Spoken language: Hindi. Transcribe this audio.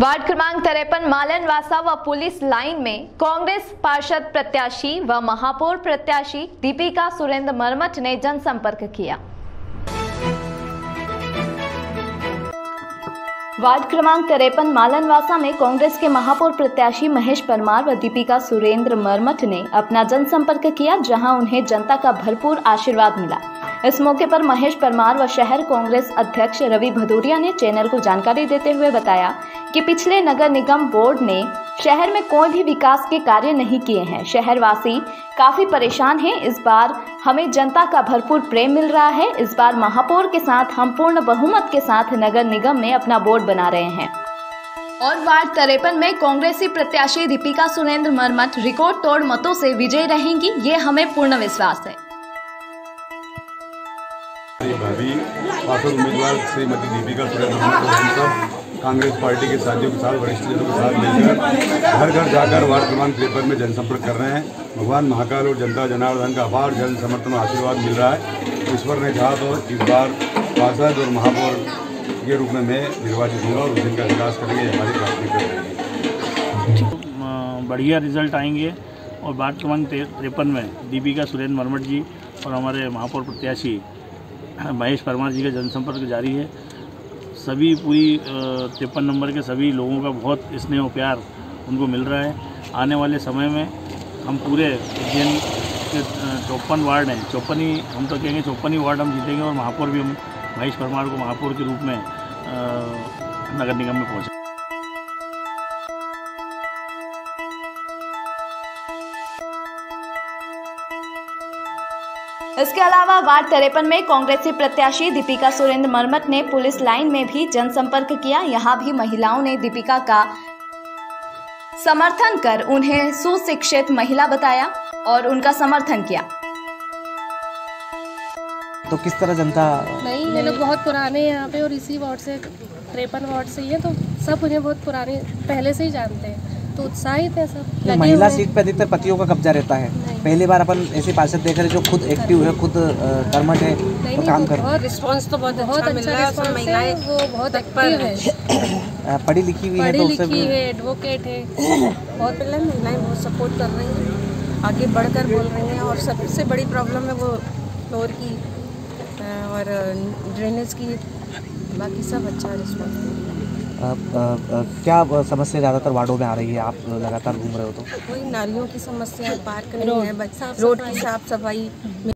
वार्ड क्रमांक 53 मालनवासा व पुलिस लाइन में कांग्रेस पार्षद प्रत्याशी व महापौर प्रत्याशी दीपिका सुरेंद्र मरमट ने जनसंपर्क किया। वार्ड क्रमांक 53 मालनवासा में कांग्रेस के महापौर प्रत्याशी महेश परमार व दीपिका सुरेंद्र मरमट ने अपना जनसंपर्क किया, जहां उन्हें जनता का भरपूर आशीर्वाद मिला। इस मौके पर महेश परमार व शहर कांग्रेस अध्यक्ष रवि भदुरिया ने चैनल को जानकारी देते हुए बताया कि पिछले नगर निगम बोर्ड ने शहर में कोई भी विकास के कार्य नहीं किए हैं। शहरवासी काफी परेशान हैं। इस बार हमें जनता का भरपूर प्रेम मिल रहा है। इस बार महापौर के साथ हम पूर्ण बहुमत के साथ नगर निगम में अपना बोर्ड बना रहे हैं। और वार्ड 53 में कांग्रेसी प्रत्याशी दीपिका सुरेंद्र मरमट रिकॉर्ड तोड़ मतों से विजयी रहेंगी, ये हमें पूर्ण विश्वास है। भाभी पार्षद उम्मीदवार श्रीमती दीपिका सुरेंद्र मरमट कांग्रेस पार्टी के साथियों के साथ वरिष्ठ जनों के साथ लेकर घर घर जाकर वार्ड क्रमांक 53 में जनसंपर्क कर रहे हैं। भगवान महाकाल और जनता जनार्दन का अपार जन समर्थन और आशीर्वाद मिल रहा है। ईश्वर ने कहा तो इस बार पार्षद और महापौर के रूप में मैं निर्वाचित होगा और उस दिन का विकास करेंगे, हमारी प्राथमिकता। बढ़िया रिजल्ट आएंगे और वार्ड क्रमांक 53 में दीपिका सुरेंद्र मरमट जी और हमारे महापौर प्रत्याशी महेश परमार जी का जनसंपर्क जारी है। सभी पूरी 53 नंबर के सभी लोगों का बहुत स्नेह और प्यार उनको मिल रहा है। आने वाले समय में हम पूरे उज्जैन के 54 वार्ड हैं, 54 ही हम तो कहेंगे 54 ही वार्ड हम जीतेंगे और महापौर भी हम महेश परमार को महापौर के रूप में नगर निगम में पहुँचे। इसके अलावा वार्ड 53 में कांग्रेसी प्रत्याशी दीपिका सुरेंद्र मरमट ने पुलिस लाइन में भी जनसंपर्क किया। यहां भी महिलाओं ने दीपिका का समर्थन कर उन्हें सुशिक्षित महिला बताया और उनका समर्थन किया। तो किस तरह जनता नहीं, ये लोग बहुत पुराने हैं यहाँ पे और इसी वार्ड से 53 वार्ड से ही है, तो सब उन्हें बहुत पुराने पहले से ही जानते हैं, तो उत्साहित है सब। महिला सीट पर अधिकतर पतियों का कब्जा रहता है। पहली बार अपन ऐसे पार्षद देख रहे जो खुद एक्टिव है, खुद कर्मठ है और काम कर रहे हैं। रिस्पांस तो बहुत अच्छा मिल रहा है। सब महिलाएं वो बहुत एक्टिव है, पढ़ी लिखी हुई है, तो उससे भी एडवोकेट है। बहुत महिलाएं बहुत सपोर्ट कर रही हैं, आगे बढ़कर बोल रही हैं। और सबसे बड़ी प्रॉब्लम है वो फ्लोर की और ड्रेनेज की, बाकी सब अच्छा रिस्पॉन्स है। क्या समस्या ज़्यादातर वार्डों में आ रही है? आप लगातार घूम रहे हो तो कोई नालियों की समस्या, पार्क नहीं है, रोड की साफ सफाई।